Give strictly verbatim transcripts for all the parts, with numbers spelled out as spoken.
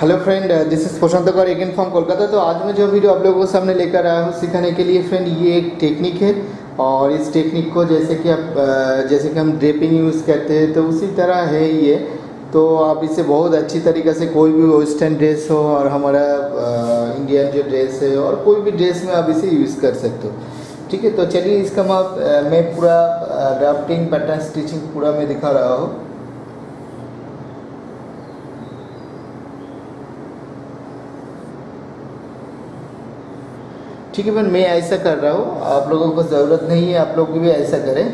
Hello friend, this is Prashant कर again from Kolkata. तो आज मैं जो वीडियो आप लोगों को सामने लेकर आया हूँ सिखाने के लिए फ्रेंड, ये एक टेक्निक है और इस टेक्निक को जैसे कि आप जैसे कि हम ड्रेपिंग यूज़ करते हैं तो उसी तरह है ये। तो आप इसे बहुत अच्छी तरीके से कोई भी वेस्टर्न ड्रेस हो और हमारा इंडियन जो ड्रेस है और कोई भी ड्रेस में आप इसे यूज़ कर सकते हो, ठीक है। तो चलिए इसका मैं मैं पूरा ड्राफ्टिंग पैटर्न स्टिचिंग पूरा मैं दिखा रहा हूँ। ठीक है, पर मैं ऐसा कर रहा हूँ, आप लोगों को ज़रूरत नहीं है, आप लोग भी ऐसा करें।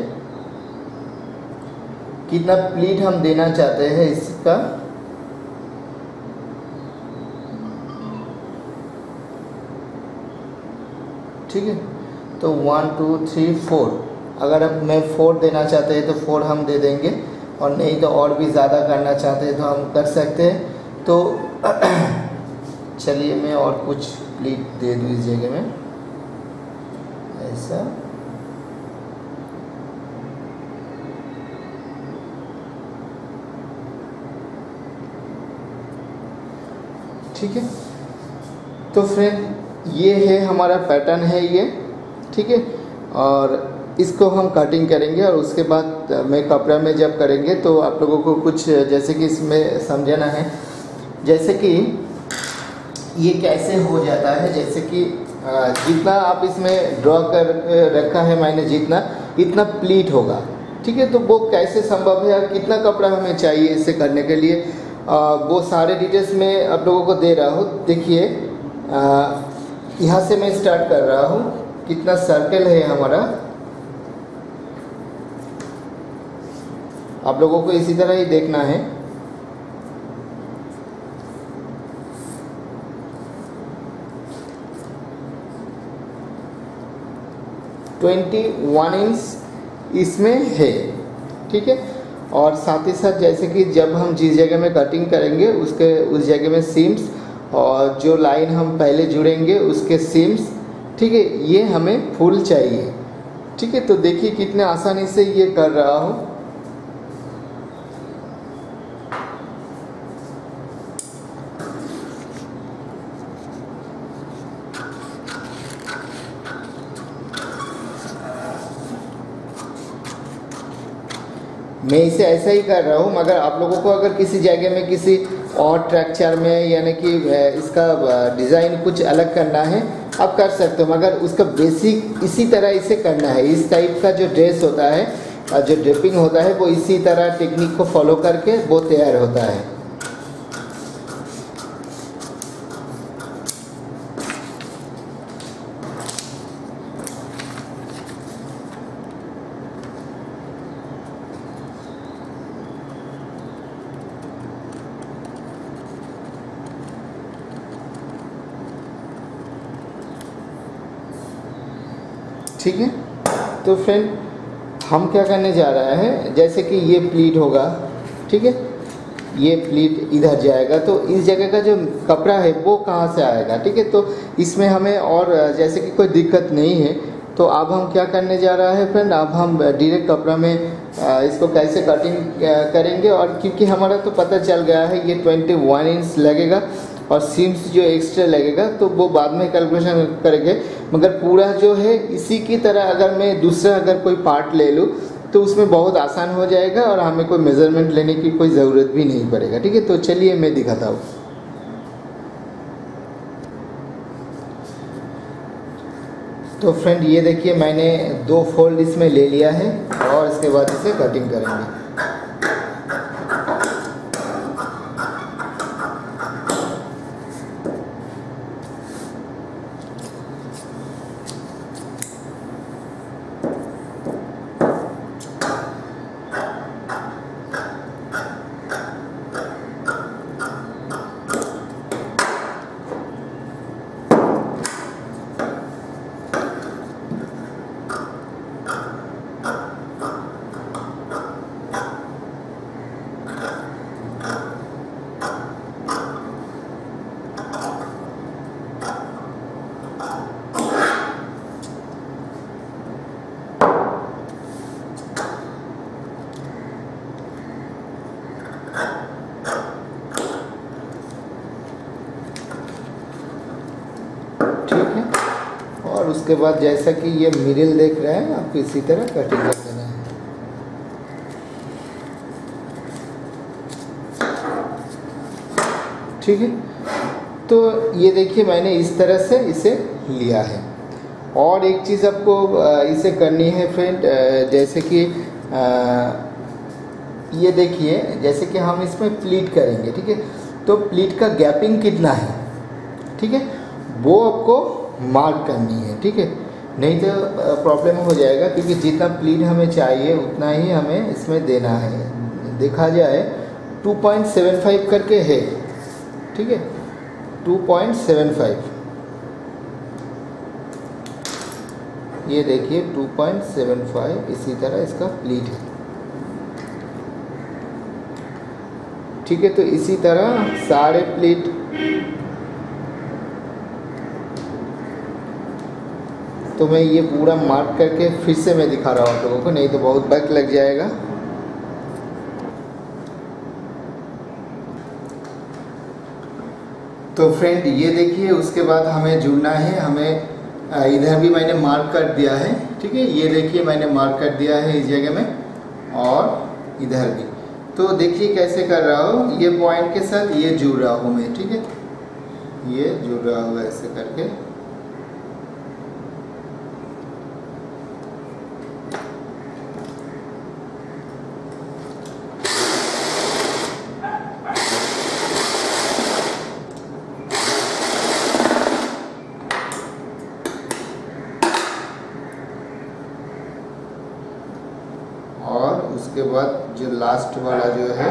कितना प्लीट हम देना चाहते हैं इसका, ठीक है। तो वन टू थ्री फोर, अगर अब मैं फोर देना चाहते हैं तो फोर हम दे देंगे, और नहीं तो और भी ज़्यादा करना चाहते हैं तो हम कर सकते हैं। तो चलिए मैं और कुछ प्लीट दे दूँ इस जगह में, ऐसा। ठीक है, तो फ्रेंड ये है हमारा पैटर्न है ये, ठीक है। और इसको हम कटिंग करेंगे और उसके बाद मैं कपड़ा में जब करेंगे तो आप लोगों को कुछ जैसे कि इसमें समझना है, जैसे कि ये कैसे हो जाता है। जैसे कि जितना आप इसमें ड्रॉ कर रखा है मैंने, जितना इतना प्लीट होगा, ठीक है। तो वो कैसे संभव है और कितना कपड़ा हमें चाहिए इसे करने के लिए, आ, वो सारे डिटेल्स में आप लोगों को दे रहा हूँ। देखिए यहाँ से मैं स्टार्ट कर रहा हूँ। कितना सर्कल है हमारा, आप लोगों को इसी तरह ही देखना है। इक्कीस इंच इसमें है, ठीक है। और साथ ही साथ जैसे कि जब हम जिस जगह में कटिंग करेंगे उसके उस जगह में सीम्स और जो लाइन हम पहले जुड़ेंगे उसके सीम्स, ठीक है, ये हमें फुल चाहिए, ठीक है। तो देखिए कितने आसानी से ये कर रहा हूँ। मैं इसे ऐसा ही कर रहा हूँ, मगर आप लोगों को अगर किसी जगह में किसी और स्ट्रक्चर में यानी कि इसका डिज़ाइन कुछ अलग करना है आप कर सकते हो, मगर उसका बेसिक इसी तरह इसे करना है। इस टाइप का जो ड्रेस होता है और जो ड्रेपिंग होता है वो इसी तरह टेक्निक को फॉलो करके वो तैयार होता है। ठीक है, तो फ्रेंड हम क्या करने जा रहा है, जैसे कि ये प्लीट होगा, ठीक है, ये प्लीट इधर जाएगा, तो इस जगह का जो कपड़ा है वो कहाँ से आएगा, ठीक है। तो इसमें हमें और जैसे कि कोई दिक्कत नहीं है। तो अब हम क्या करने जा रहा है फ्रेंड, अब हम डायरेक्ट कपड़ा में इसको कैसे कटिंग करेंगे, और क्योंकि हमारा तो पता चल गया है ये ट्वेंटी वन इंच लगेगा और सीम्स जो एक्स्ट्रा लगेगा तो वो बाद में कैलकुलेशन करेंगे, मगर पूरा जो है इसी की तरह अगर मैं दूसरा अगर कोई पार्ट ले लूँ तो उसमें बहुत आसान हो जाएगा और हमें कोई मेजरमेंट लेने की कोई ज़रूरत भी नहीं पड़ेगा, ठीक है। तो चलिए मैं दिखाता हूँ। तो फ्रेंड ये देखिए मैंने दो फोल्ड इसमें ले लिया है और इसके बाद इसे कटिंग करेंगे। और उसके बाद जैसा कि ये मिरर देख रहे हैं आप इसी तरह कटिंग कर देना है। ठीक है, तो ये देखिए मैंने इस तरह से इसे लिया है। और एक चीज़ आपको इसे करनी है फ्रेंड, जैसे कि ये देखिए जैसे कि हम इसमें प्लीट करेंगे, ठीक है, तो प्लीट का गैपिंग कितना है, ठीक है, वो आपको मार्क करनी है। ठीक है, नहीं तो प्रॉब्लम हो जाएगा, क्योंकि जितना प्लीट हमें चाहिए उतना ही हमें इसमें देना है। देखा जाए टू पॉइंट सेवन फाइव करके है, ठीक है, टू पॉइंट सेवन फाइव, ये देखिए टू पॉइंट सेवन फाइव इसी तरह इसका प्लीट है। ठीक है, तो इसी तरह सारे प्लीट तो मैं ये पूरा मार्क करके फिर से मैं दिखा रहा हूँ आप लोगों को, नहीं तो बहुत वक्त लग जाएगा। तो फ्रेंड ये देखिए उसके बाद हमें जुड़ना है, हमें इधर भी मैंने मार्क कर दिया है। ठीक है, ये देखिए मैंने मार्क कर दिया है इस जगह में और इधर भी। तो देखिए कैसे कर रहा हूँ, ये पॉइंट के साथ ये जुड़ रहा हूँ मैं, ठीक है, ये जुड़ रहा हूँ ऐसे करके। उसके बाद जो लास्ट वाला जो है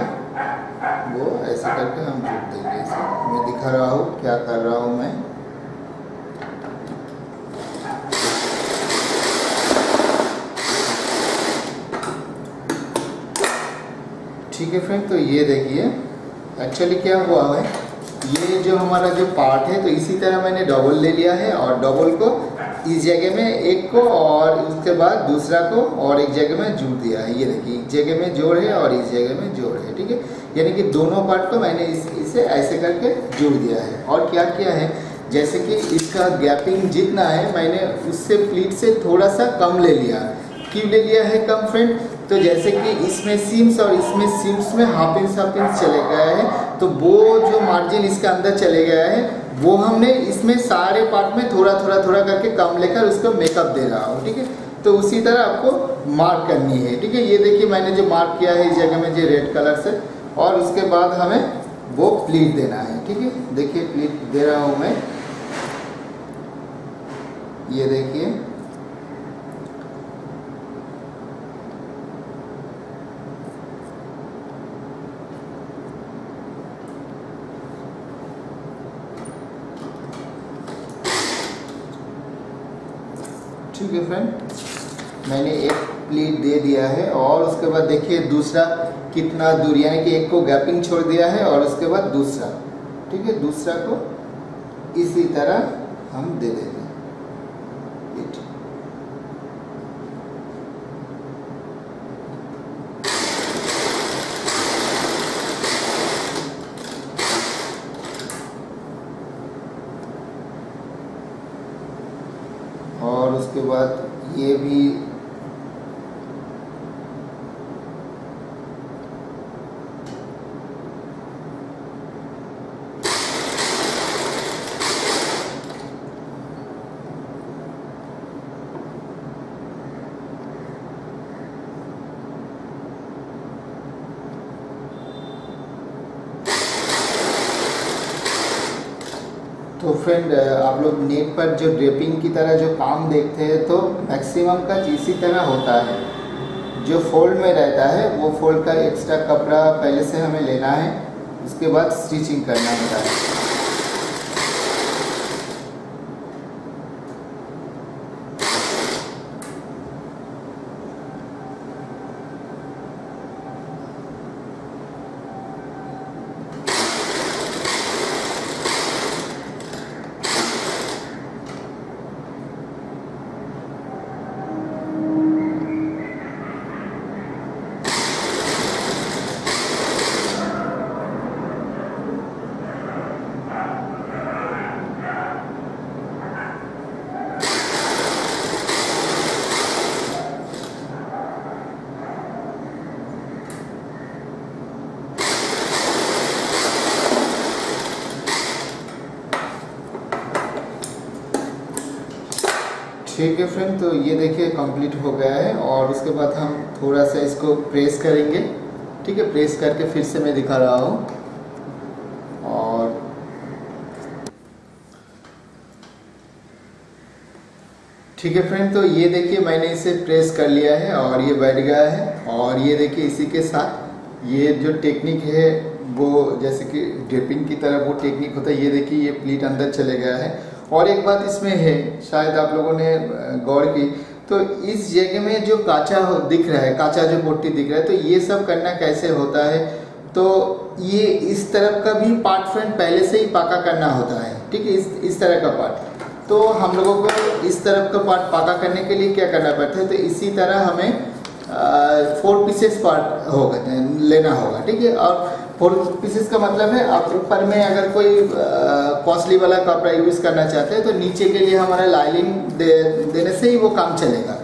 वो ऐसे करके हम जोड़ देंगे। इसे मैं दिखा रहा हूँ क्या कर रहा हूँ मैं। ठीक है फ्रेंड, तो ये देखिए एक्चुअली क्या हुआ है, ये जो हमारा जो पार्ट है तो इसी तरह मैंने डबल ले लिया है और डबल को इस जगह में एक को और उसके बाद दूसरा को और एक जगह में जोड़ दिया है। ये देखिए एक जगह में जोड़ है और इस जगह में जोड़ है। ठीक है, यानी कि दोनों पार्ट को मैंने इस, इसे ऐसे करके जोड़ दिया है। और क्या किया है, जैसे कि इसका गैपिंग जितना है मैंने उससे प्लीट से थोड़ा सा कम ले लिया। क्यों ले लिया है कम फ्रेंड, तो जैसे कि इसमें सीम्स और इसमें सीम्स में हाफ इंच हाफ इंच चले गया है, तो वो जो मार्जिन इसके अंदर चले गया है वो हमने इसमें सारे पार्ट में थोड़ा थोड़ा थोड़ा करके कम लेकर उसको मेकअप दे रहा हूँ। ठीक है, तो उसी तरह आपको मार्क करनी है। ठीक है, ये देखिए मैंने जो मार्क किया है इस जगह में जो रेड कलर से, और उसके बाद हमें वो प्लीट देना है। ठीक है, देखिए प्लीट दे रहा हूँ मैं, ये देखिए। ठीक है फ्रेंड, मैंने एक प्लीट दे दिया है और उसके बाद देखिए दूसरा कितना दूर, यानी कि एक को गैपिंग छोड़ दिया है और उसके बाद दूसरा। ठीक है, दूसरा को इसी तरह हम दे देंगे। और उसके बाद ये भी तो फ्रेंड आप लोग नेट पर जो ड्रेपिंग की तरह जो काम देखते हैं तो मैक्सिमम का इसी तरह होता है। जो फोल्ड में रहता है वो फोल्ड का एक्स्ट्रा कपड़ा पहले से हमें लेना है, उसके बाद स्टिचिंग करना होता है। छः के फ्रेम। तो ये देखिए कंप्लीट हो गया है और उसके बाद हम थोड़ा सा इसको प्रेस करेंगे, ठीक है। प्रेस करके फिर से मैं दिखा रहा हूँ। और ठीक है फ्रेंड, तो ये देखिए मैंने इसे प्रेस कर लिया है और ये बैठ गया है। और ये देखिए इसी के साथ ये जो टेक्निक है वो जैसे कि ड्रिपिंग की तरह वो टेक्निक होता है। ये देखिए ये प्लीट अंदर चले गया है। और एक बात इसमें है, शायद आप लोगों ने गौर की, तो इस जगह में जो काचा दिख रहा है, काचा जो पट्टी दिख रहा है, तो ये सब करना कैसे होता है, तो ये इस तरफ का भी पार्ट फ्रेंड पहले से ही पाका करना होता है, ठीक है। इस इस तरह का पार्ट, तो हम लोगों को इस तरफ का पार्ट पाका करने के लिए क्या करना पड़ता है, तो इसी तरह हमें आ, फोर पीसेस पार्ट होगा लेना होगा, ठीक है। और फोर पीसेस का मतलब है आप ऊपर में अगर कोई कॉस्टली वाला कपड़ा यूज़ करना चाहते हैं तो नीचे के लिए हमारा लाइलिन दे, देने से ही वो काम चलेगा।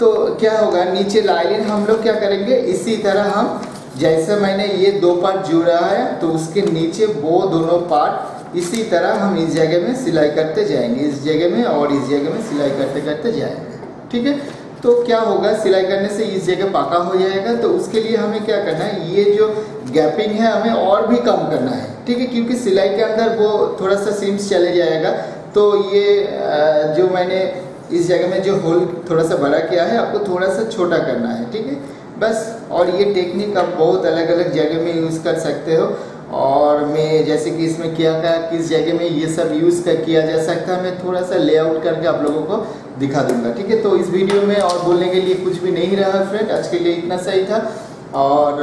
तो क्या होगा, नीचे लाइलिन हम लोग क्या करेंगे, इसी तरह हम जैसे मैंने ये दो पार्ट जोड़ा है तो उसके नीचे वो दोनों पार्ट इसी तरह हम इस जगह में सिलाई करते जाएंगे, इस जगह में और इस जगह में सिलाई करते करते जाएंगे, ठीक है। तो क्या होगा, सिलाई करने से इस जगह पाका हो जाएगा। तो उसके लिए हमें क्या करना है, ये जो गैपिंग है हमें और भी कम करना है, ठीक है, क्योंकि सिलाई के अंदर वो थोड़ा सा सीम्स चले जाएगा। तो ये जो मैंने इस जगह में जो होल थोड़ा सा बड़ा किया है आपको थोड़ा सा छोटा करना है, ठीक है, बस। और ये टेक्निक आप बहुत अलग अलग जगह में यूज़ कर सकते हो। और मैं जैसे कि इसमें क्या क्या किस जगह में ये सब यूज़ कर किया जा सकता है, मैं थोड़ा सा लेआउट करके आप लोगों को दिखा दूंगा, ठीक है। तो इस वीडियो में और बोलने के लिए कुछ भी नहीं रहा फ्रेंड, आज के लिए इतना सही था। और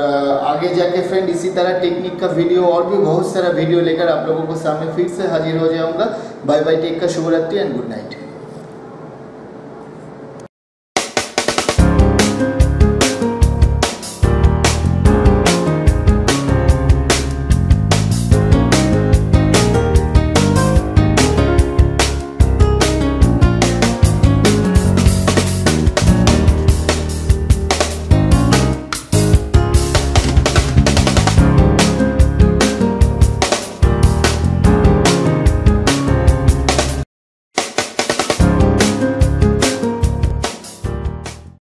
आगे जाके फ्रेंड इसी तरह टेक्निक का वीडियो और भी बहुत सारा वीडियो लेकर आप लोगों को सामने फिर से हाजिर हो जाऊँगा। बाय बाय, टेक का शुभ रात्रि एंड गुड नाइट।